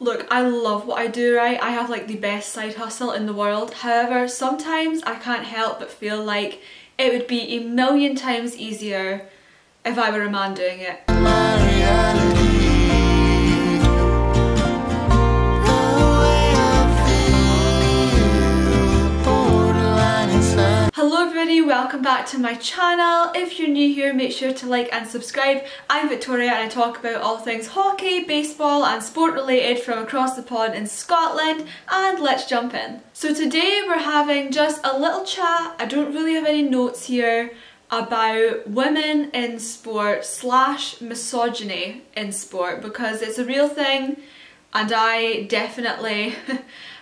Look, I love what I do, right? I have like the best side hustle in the world. However, sometimes I can't help but feel like it would be a million times easier if I were a man doing it. Hello everybody, welcome back to my channel. If you're new here, make sure to like and subscribe. I'm Victoria and I talk about all things hockey, baseball and sport related from across the pond in Scotland, and let's jump in. So today we're having just a little chat. I don't really have any notes here about women in sport / misogyny in sport, because it's a real thing and I definitely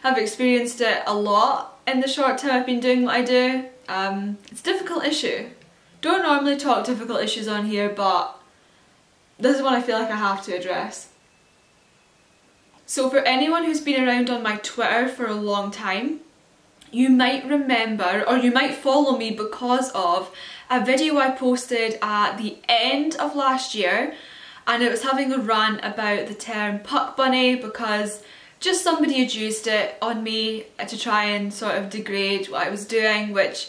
have experienced it a lot in the short time I've been doing what I do. It's a difficult issue. Don't normally talk difficult issues on here, but this is one I feel like I have to address. So for anyone who's been around on my Twitter for a long time, you might remember, or you might follow me because of a video I posted at the end of last year, and it was having a rant about the term puck bunny, because just somebody had used it on me to try and sort of degrade what I was doing, which,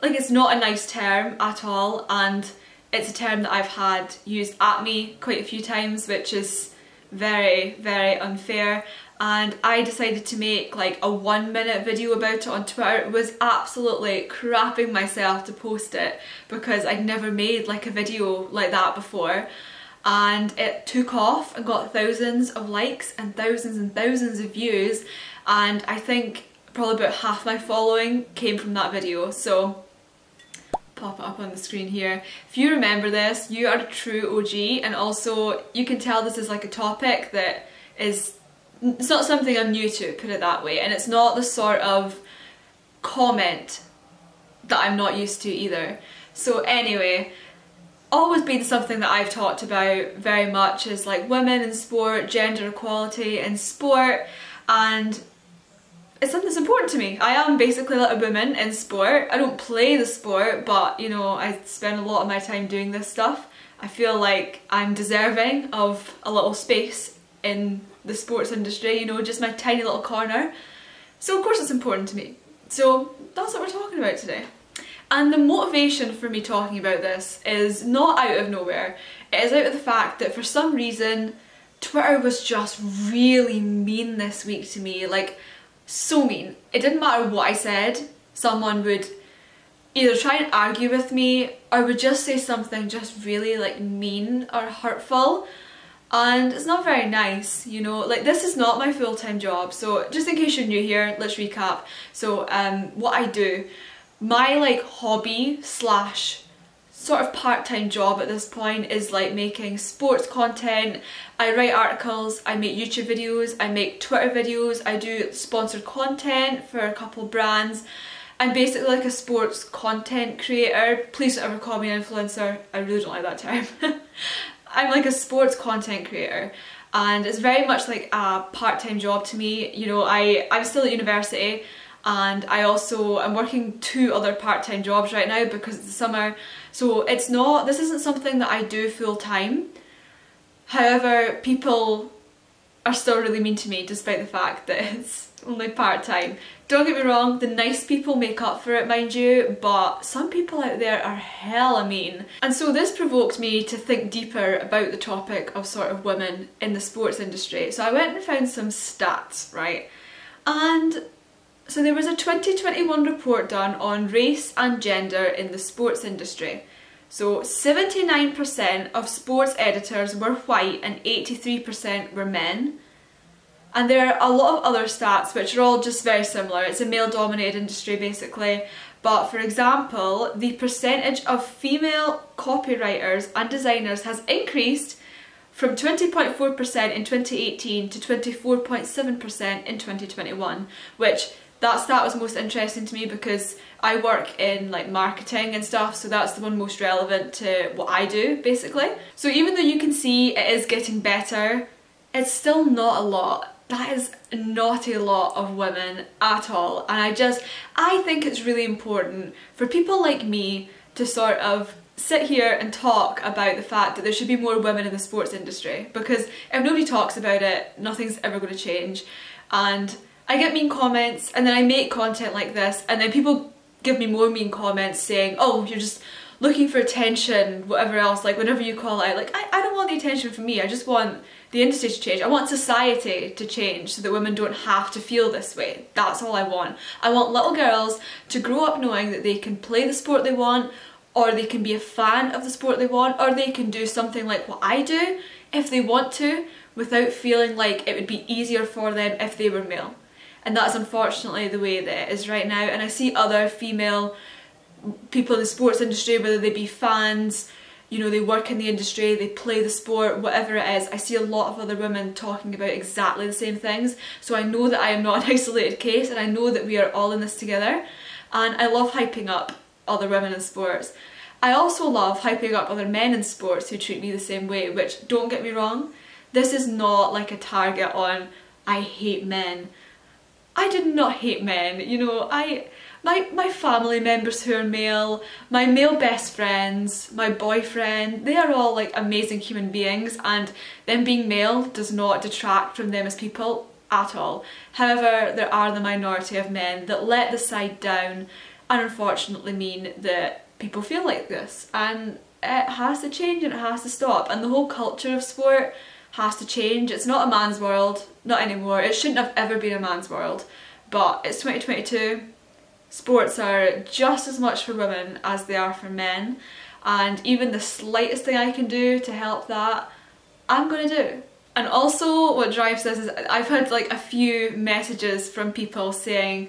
like, it's not a nice term at all, and it's a term that I've had used at me quite a few times, which is very, very unfair. And I decided to make like a 1-minute video about it on Twitter. It was absolutely crapping myself to post it because I'd never made like a video like that before. And it took off and got thousands of likes and thousands of views, and I think probably about half my following came from that video. So pop it up on the screen here. If you remember this, you are a true OG, and also you can tell this is like a topic that is, it's not something I'm new to, put it that way, and it's not the sort of comment that I'm not used to either. So anyway, always been something that I've talked about very much is like women in sport, gender equality in sport, and it's something that's important to me. I am basically like a woman in sport. I don't play the sport, but you know, I spend a lot of my time doing this stuff. I feel like I'm deserving of a little space in the sports industry, you know, just my tiny little corner. So of course it's important to me. So that's what we're talking about today. And the motivation for me talking about this is not out of nowhere. It is out of the fact that for some reason, Twitter was just really mean this week to me, like so mean. It didn't matter what I said, someone would either try and argue with me or would just say something just really like mean or hurtful. And it's not very nice, you know, like this is not my full-time job. So just in case you're new here, let's recap. So what I do, my like hobby / sort of part-time job at this point is like making sports content. I write articles, I make YouTube videos, I make Twitter videos, I do sponsored content for a couple brands. I'm basically like a sports content creator. Please don't ever call me an influencer. I really don't like that term. I'm like a sports content creator, and it's very much like a part-time job to me. You know, I'm still at university, and I also am working 2 other part-time jobs right now because it's the summer. So it's not, this isn't something that I do full-time. However, people are still really mean to me despite the fact that it's only part-time. Don't get me wrong, the nice people make up for it, mind you, but some people out there are hella mean. And so this provoked me to think deeper about the topic of sort of women in the sports industry. So I went and found some stats, right? And so there was a 2021 report done on race and gender in the sports industry. So 79% of sports editors were white and 83% were men. And there are a lot of other stats which are all just very similar. It's a male-dominated industry basically. But for example, the percentage of female copywriters and designers has increased from 20.4% in 2018 to 24.7% in 2021, which that stat was most interesting to me because I work in like marketing and stuff, so that's the one most relevant to what I do basically. So even though you can see it is getting better, it's still not a lot. That is not a lot of women at all, and I think it's really important for people like me to sort of sit here and talk about the fact that there should be more women in the sports industry, because if nobody talks about it, nothing's ever going to change. And I get mean comments, and then I make content like this, and then people give me more mean comments saying, oh, you're just looking for attention, whatever else, like whenever you call out, like I don't want the attention from me, I just want the industry to change. I want society to change so that women don't have to feel this way. That's all I want. I want little girls to grow up knowing that they can play the sport they want, or they can be a fan of the sport they want, or they can do something like what I do if they want to, without feeling like it would be easier for them if they were male. And that's unfortunately the way that it is right now, and I see other female people in the sports industry, whether they be fans, you know, they work in the industry, they play the sport, whatever it is, I see a lot of other women talking about exactly the same things. So I know that I am not an isolated case, and I know that we are all in this together, and I love hyping up other women in sports. I also love hyping up other men in sports who treat me the same way, which, don't get me wrong, this is not like a target on I hate men. I did not hate men, you know, my family members who are male, my male best friends, my boyfriend, they are all like amazing human beings, and them being male does not detract from them as people at all. However, there are the minority of men that let the side down, and unfortunately mean that people feel like this, and it has to change and it has to stop, and the whole culture of sport has to change. It's not a man's world, not anymore. It shouldn't have ever been a man's world, but it's 2022. Sports are just as much for women as they are for men, and even the slightest thing I can do to help that, I'm gonna do. And also what drives this is I've had like a few messages from people saying,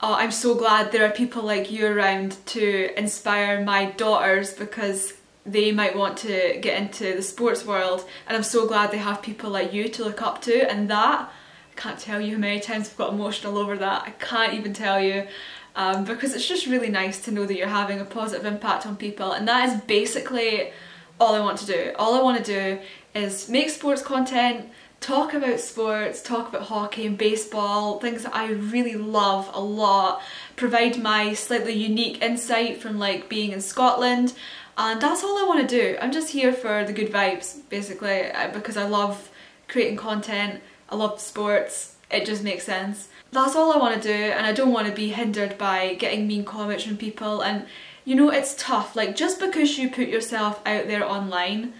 oh, I'm so glad there are people like you around to inspire my daughters, because they might want to get into the sports world, and I'm so glad they have people like you to look up to. And that, I can't tell you how many times I've got emotional over that, I can't even tell you, because it's just really nice to know that you're having a positive impact on people, and that is basically all I want to do. All I want to do is make sports content, talk about sports, talk about hockey and baseball, things that I really love a lot, provide my slightly unique insight from like being in Scotland. And that's all I want to do. I'm just here for the good vibes, basically, because I love creating content, I love sports, it just makes sense. That's all I want to do, and I don't want to be hindered by getting mean comments from people. And you know, it's tough, like just because you put yourself out there online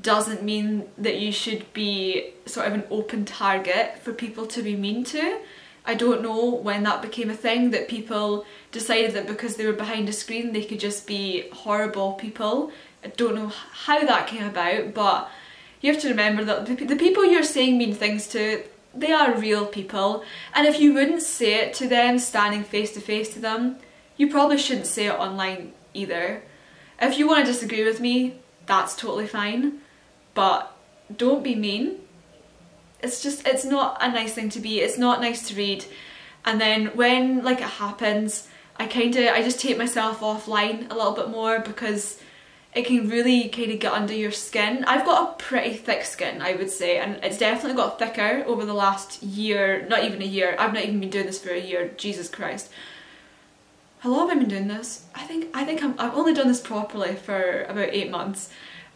doesn't mean that you should be sort of an open target for people to be mean to. I don't know when that became a thing, that people decided that because they were behind a screen they could just be horrible people. I don't know how that came about, but you have to remember that the people you're saying mean things to, they are real people, and if you wouldn't say it to them standing face to face to them, you probably shouldn't say it online either. If you want to disagree with me, that's totally fine, but don't be mean. It's just, it's not a nice thing to be, it's not nice to read. And then when like it happens, I just take myself offline a little bit more, because it can really kind of get under your skin. I've got a pretty thick skin, I would say, and it's definitely got thicker over the last year, not even a year, I've not even been doing this for a year, Jesus Christ. How long have I been doing this? I've only done this properly for about 8 months.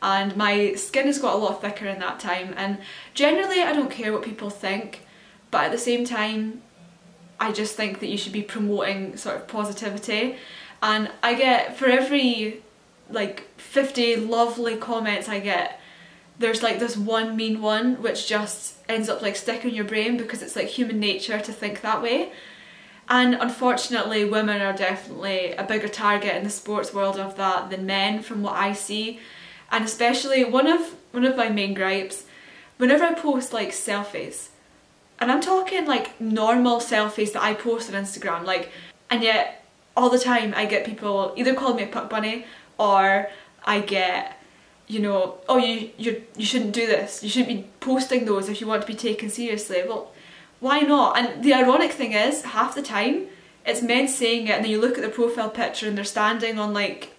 And my skin has got a lot thicker in that time, and generally I don't care what people think, but at the same time I just think that you should be promoting sort of positivity. And I get, for every like 50 lovely comments I get, there's like this one mean one which just ends up like sticking in your brain, because it's like human nature to think that way. And unfortunately women are definitely a bigger target in the sports world of that than men, from what I see. And especially one of my main gripes, whenever I post like selfies, and I'm talking like normal selfies that I post on Instagram, like, and yet all the time I get people either call me a puck bunny, or I get, you know, oh, you shouldn't do this, you shouldn't be posting those if you want to be taken seriously. Well, why not? And the ironic thing is, half the time it's men saying it, and then you look at their profile picture and they're standing on like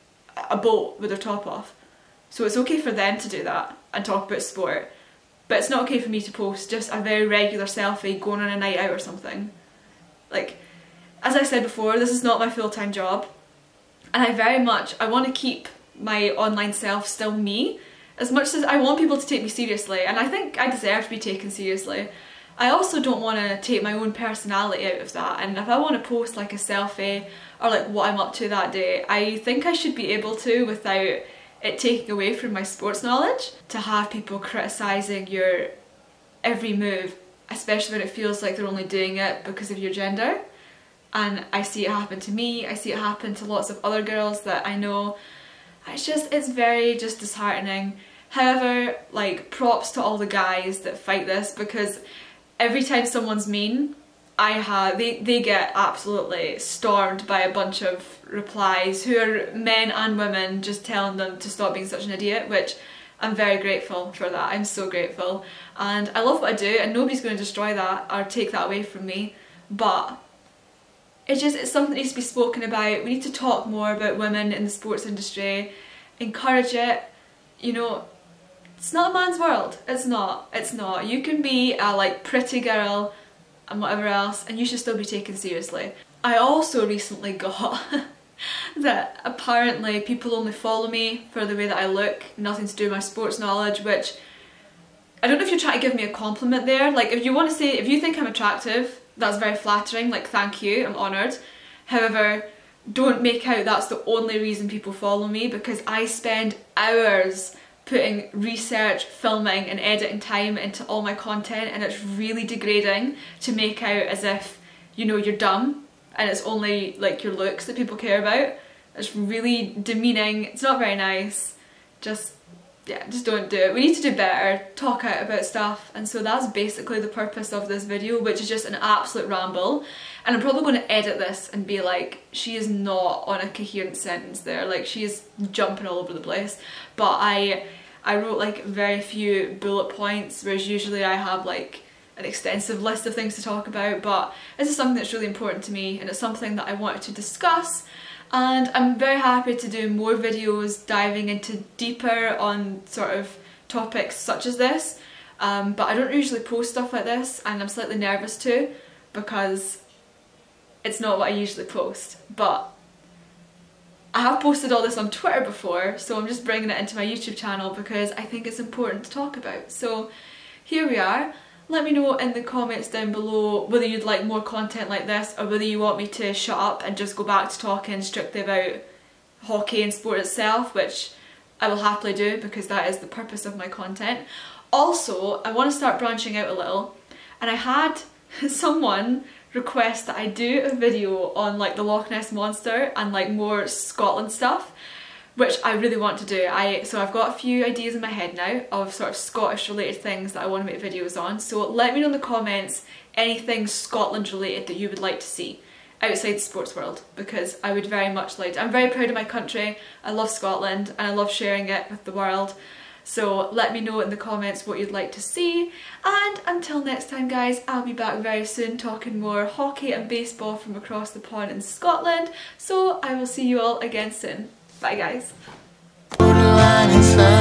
a boat with their top off. So it's okay for them to do that and talk about sport, but it's not okay for me to post just a very regular selfie going on a night out or something. Like, as I said before, this is not my full-time job, and I want to keep my online self still me. As much as I want people to take me seriously, and I think I deserve to be taken seriously, I also don't want to take my own personality out of that. And if I want to post like a selfie or like what I'm up to that day, I think I should be able to without it taking away from my sports knowledge. To have people criticising your every move, especially when it feels like they're only doing it because of your gender. And I see it happen to me, I see it happen to lots of other girls that I know. It's just, it's very just disheartening. However, like, props to all the guys that fight this, because every time someone's mean, they get absolutely stormed by a bunch of replies who are men and women just telling them to stop being such an idiot, which I'm very grateful for that. I'm so grateful. And I love what I do, and nobody's going to destroy that or take that away from me, but it's something that needs to be spoken about. We need to talk more about women in the sports industry, encourage it. You know, it's not a man's world. It's not. You can be a like pretty girl and whatever else, and you should still be taken seriously. I also recently got that apparently people only follow me for the way that I look, nothing to do with my sports knowledge, which I don't know if you're trying to give me a compliment there. Like, if you want to say, if you think I'm attractive, that's very flattering, like, thank you, I'm honoured. However, don't make out that's the only reason people follow me, because I spend hours putting research, filming and editing time into all my content, and it's really degrading to make out as if, you know, you're dumb and it's only like your looks that people care about. It's really demeaning, it's not very nice. Just don't do it. We need to do better, talk out about stuff, and so that's basically the purpose of this video, which is just an absolute ramble. And I'm probably going to edit this and be like, she is not on a coherent sentence there, like she is jumping all over the place. But I wrote like very few bullet points, whereas usually I have like an extensive list of things to talk about, but this is something that's really important to me, and it's something that I wanted to discuss. And I'm very happy to do more videos diving into deeper on sort of topics such as this, but I don't usually post stuff like this, and I'm slightly nervous too because it's not what I usually post. But I have posted all this on Twitter before, so I'm just bringing it into my YouTube channel because I think it's important to talk about. So here we are. Let me know in the comments down below whether you'd like more content like this, or whether you want me to shut up and just go back to talking strictly about hockey and sport itself, which I will happily do because that is the purpose of my content. Also, I want to start branching out a little, and I had someone request that I do a video on like the Loch Ness Monster and like more Scotland stuff, which I really want to do. So I've got a few ideas in my head now of sort of Scottish related things that I want to make videos on, so let me know in the comments anything Scotland related that you would like to see outside the sports world, because I would very much like to. I'm very proud of my country, I love Scotland, and I love sharing it with the world. So let me know in the comments what you'd like to see, and until next time guys, I'll be back very soon talking more hockey and baseball from across the pond in Scotland, so I will see you all again soon. Bye guys.